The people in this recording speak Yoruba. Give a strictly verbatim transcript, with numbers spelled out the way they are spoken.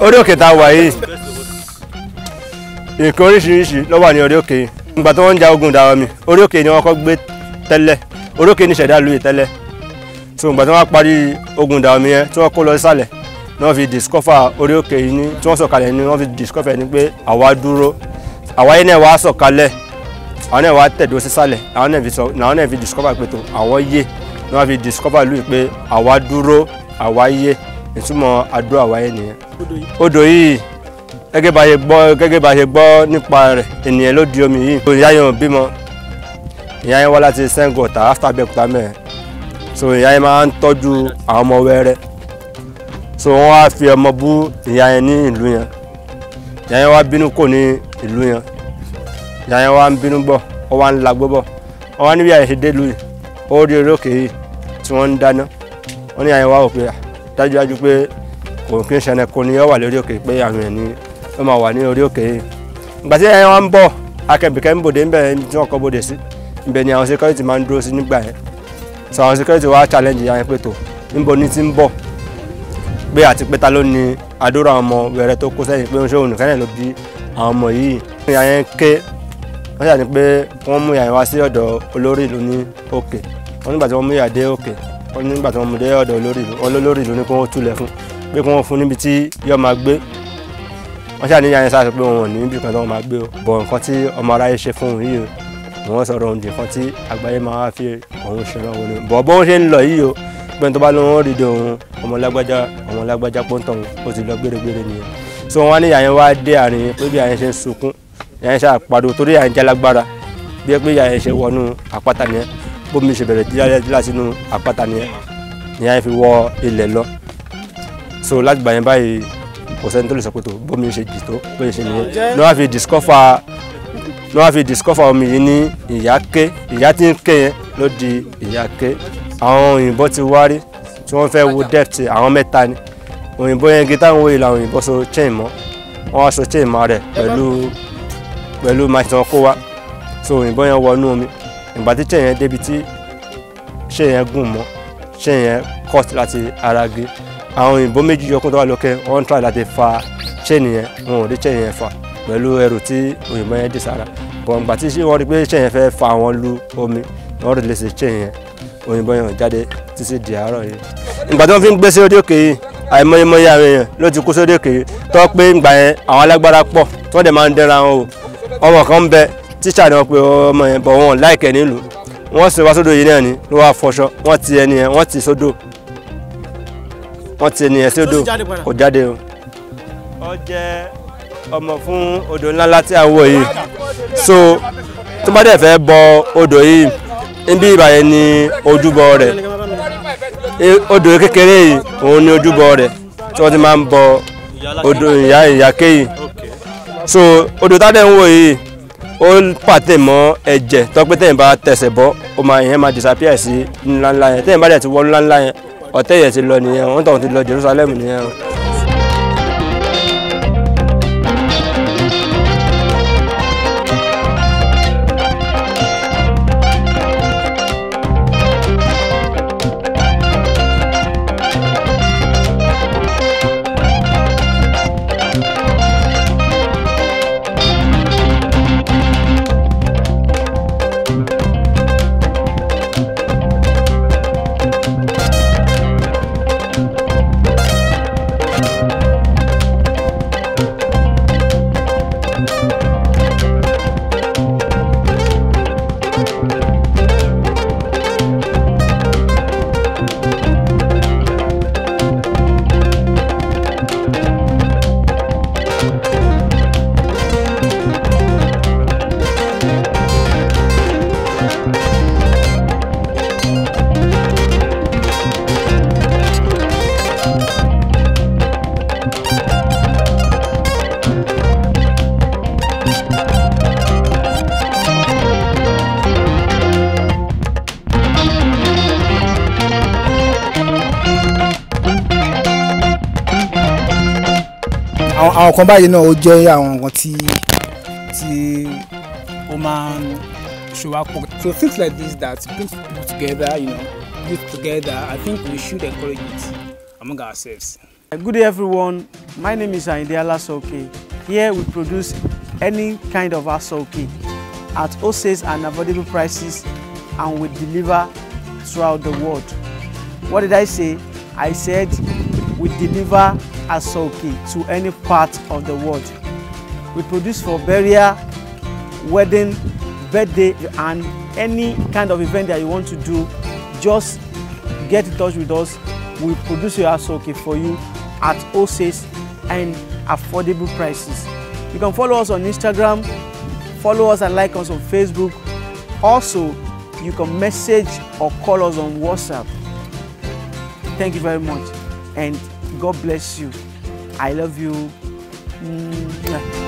Orí òkè tá a wà yìí, èkó oríṣiríṣi ló wà ní orí òkè yìí. Nígbà tó wọ́n ń ja ogun dàrọ mi, orí òkè ni wọ́n kọ́ gbé tẹ́lẹ̀, orí òkè ni ìṣẹ̀dá lóye tẹ́lẹ̀. So nígbà tó wọ́n parí ogun dàrọ mi yẹn tí wọ́n kó lọ sísàlẹ̀, ni wọ́n fi discover orí òkè yìí ní tí wọ́n sọ̀kalẹ̀ ni wọ́n fi discover ni pé àwa dúró, àwa yẹn náà wá sọ̀kalẹ̀, àwọn náà wá tẹ̀dó sísàlẹ̀, àwọn náà fi discover pé tó àwọn yé, ni wọ́n fi discover lóye pé àwa dúró, àwa yé. Ìtumọ̀ àdó àwáyé nìyẹn. Odò yìí gẹ́gẹ́ bá ṣe gbọ́ gẹ́gẹ́ bá ṣe gbọ́ nípa rẹ̀ ènìyàn ló di omi yìí. Ìyá yẹn ò bímọ, ìyá yẹn wá láti Sẹ́ńgọ̀ ọ̀tà áfítà Abẹ́òkúta mẹ́rin. So ìyá yẹn máa ń tọ́jú àwọn ọmọ wẹ́rẹ́. So wọ́n wá fi ọmọ bú ìyá yẹn ní ìlú yẹn. Ìyá yẹn wá bínú kò ní ìlú yẹn. Ìyá yẹn wá ń bínú bọ̀, ó wá ń lagbó bọ̀. Wọ́n wá níbi àyẹ̀ṣe dé lùú yìí, ó rí orí òkè yìí tí wọ́n ń dáná. Wọ́n ní ìyá yẹn wá òpè à dájúdájú pé kò kí n ṣẹlẹ̀ kò ní ọ wà lórí òkè pé àwọn ẹni ó máa wà ní orí òkè yìí. Ìgbà tí ẹyẹ wọn ń bọ̀ akẹ́bìkẹ́ ń bòde ńbẹ̀ tí wọ́n kọ́ bòde sí ibẹ̀ ni àwọn security máa ń dúró sí nígbà yẹn. Sọ àwọn security wá challenge yẹn pé tó níbo ni ti ń bọ̀ pé àti pé ta ló ní àdúrà àwọn ọmọ wẹ̀rẹ̀ tó kó sẹ́yìn pé oṣù òǹkẹ́lẹ̀ ló bí àwọn ọmọ yìí. Ìyá yẹn ké wọ́n ṣàní pé wọ́n mú ìyá yẹn wá sí ọ̀dọ̀ olórí ìlú ní òkè. Wọ́n nígbà tí wọ́n mú ìyá dé òkè wọ́n nígbà tí wọ́n mú dé ọ̀dọ̀ olórí ìlú ní kí wọ́n túlẹ̀ fún pé kí wọ́n fún níbi tí yóò máa gbé. Wọ́n ṣàníyàn yẹn sáà sọ pé wọn ò ní ibi kan tí wọ́n máa gbé o. Bọ̀ nǹkan tí ọmọ aráyé ṣe fún òun yìí o ni wọ́n sọ̀rọ̀ òun di nǹkan tí àgbáyé máa wá fi òun ṣe lọ́wọ́ ni. Bọ̀ bó ń ṣe ń lọ yìí o pé tó bá ló ń rí de òun ọmọ lágbájá ọmọ lágbájá pọ́ńtọ̀ ó ti lọ gbéregbére nìyẹn. So wọ́n ní ìyàyẹn wá dé àárín pé bí ìyàyẹn ṣe ń sunkún ìyàyẹn ṣe àpàdé torí ìyàyẹn jẹ́ lágbára bí pé ìyàyẹn ṣe wọnú àpáta nìyẹn bómi ṣe bẹ̀rẹ̀ dídá sínú àpáta nìyẹn nìyẹn fi wọ ilẹ̀ lọ. So láti gbà yẹn báyìí kò sẹ́ni tó lè sọ pé tó bómi ṣe jì tó bómi ṣe nìyẹn. Ní wọ́n fi discover ní wọ́n fi discover omi yìí ní ìyá ké ìyá tí ń ké yẹn ló di ìyá ké. Àwọn òyìnbó ti wá rí tí wọ́n fẹ́ wo depth àwọn mẹ́ta ni òyìnbó yẹn gé táwọn òyìnbó làwọn òyìnbó so chain mọ́ wọ́n wá so chain mọ́ rẹ̀ pẹ̀lú pẹ̀lú machine wọn kó wá. So òyìnbó yẹn wọnú omi ìgbà tí chain yẹn débi tí chain yẹn gùn mọ́ chain yẹn cut láti ara gé àwọn òyìnbó méjì yọkùn tó wà lókè wọ́n ń try láti fa chain yẹn wọn ò rí chain yẹn fà pẹ̀lú ẹrù tí òyìnbó yẹn dì sára bọ̀ ìgbà tí wọ́n rí pé chain yẹn fẹ́ fa wọn lu omi wọ́n rí lẹ́sẹ̀ chain yẹn òyìnbó yẹn jáde títí di àárọ̀ yìí. Ìgbà tí wọ́n fi ń gbé sí orí òkè yìí àìmọyemọye àwọn èèyàn ló ti kú sórí òkè yìí tó pé ìgbà yẹn àwọn alágbára pọ̀ tí wọ́n dẹ̀ máa ń dẹ́ra wọn o ọmọ kan ń bẹ tíṣà ni wọ́n pe ọmọ yẹn bọ̀ wọn láìkẹ́ nílùú wọ́n sì wá sódò yìí náà ni ló wá fọṣọ wọ́n ti ẹni yẹn wọ́n ti sódò wọ́n ti ẹni yẹn sódò kò jáde o. Ó jẹ́ ọmọ fún odò ńláńlá tí a wò yìí so tó bá dẹ̀ fẹ́ bọ odò yìí níbi ìbàyẹn ni ojúbọ rẹ̀ odò kékeré yìí òun ni ojúbọ rẹ̀ tí wọ́n ti máa ń bọ odò ìyá ìyáké yìí so odò tá a dẹ̀ ń wò yìí ó pàtẹ mọ́ ẹ̀jẹ̀ tọpẹ tẹyìn bá tẹsẹ̀ bọ ó máa yẹn máa disappear sí ńláńlá yẹn tẹyìn bá dẹ ti wọ ńláńlá yẹn ọ̀tẹ̀ yẹn ti lọ nìyẹn wọn tọhún ti lọ Jerusalem nìyẹn. Àwọn kan báyìí náà ó jẹ́ àwọn nǹkan tí tí ó máa ń ṣòwápọ̀. So things like this that brings people together, you know, youth together, I think we should encourage it among ourselves. Good day everyone, my name is Ayinde Alasọ Oke. Here we produce any kind of Alasọ Oke at wholesale and affordable prices, and we deliver throughout the world. What did I say? I said we deliver Alasọ Oke to any part of the world. We produce for burial, wedding, birthday and any kind of event that you want to do. Just get in touch with us. We produce your Alasọ Oke for you at wholesale and affordable prices. You can follow us on Instagram, follow us and like us on Facebook. Also, you can message or call us on WhatsApp. Thank you very much and God bless you. I love you. Mm-hmm.